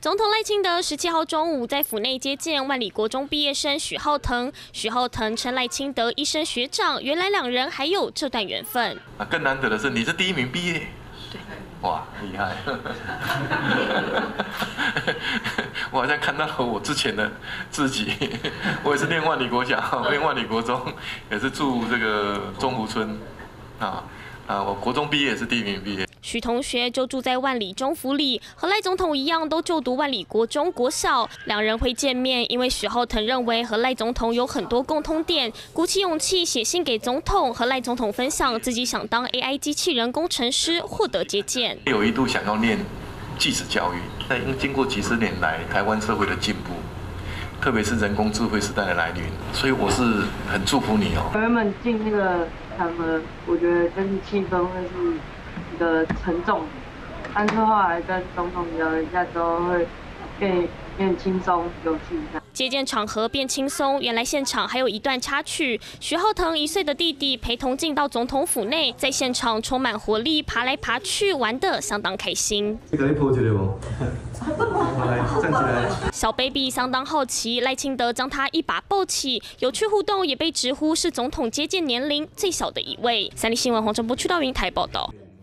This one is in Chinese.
总统赖清德17号中午在府内接见万里国中毕业生许浩腾。许浩腾称赖清德一生学长，原来两人还有这段缘分。啊，更难得的是你是第一名毕业。对。哇，厉害！我好像看到了我之前的自己，我也是念万里国小，我念万里国中，也是住这个中湖村。我国中毕业也是第一名毕业。 许同学就住在万里中福里，和赖总统一样都就读万里国中国小。两人会见面，因为许浩腾认为和赖总统有很多共通点，鼓起勇气写信给总统，和赖总统分享自己想当 AI 机器人工程师，获得接见。有一度想要念技职教育，但因经过几十年来台湾社会的进步，特别是人工智慧时代的来临，所以我是很祝福你哦。朋友们进那个场合，我觉得真是气氛会是。 的沉重，但是后来跟总统聊一下之后，会变轻松有趣一下。接见场合变轻松，原来现场还有一段插曲。徐浩腾1岁的弟弟陪同进到总统府内，在现场充满活力，爬来爬去，玩得相当开心。小 baby 相当好奇，赖清德将他一把抱起，有趣互动也被直呼是总统接见年龄最小的一位。三立新闻黄正波、屈道云台报道。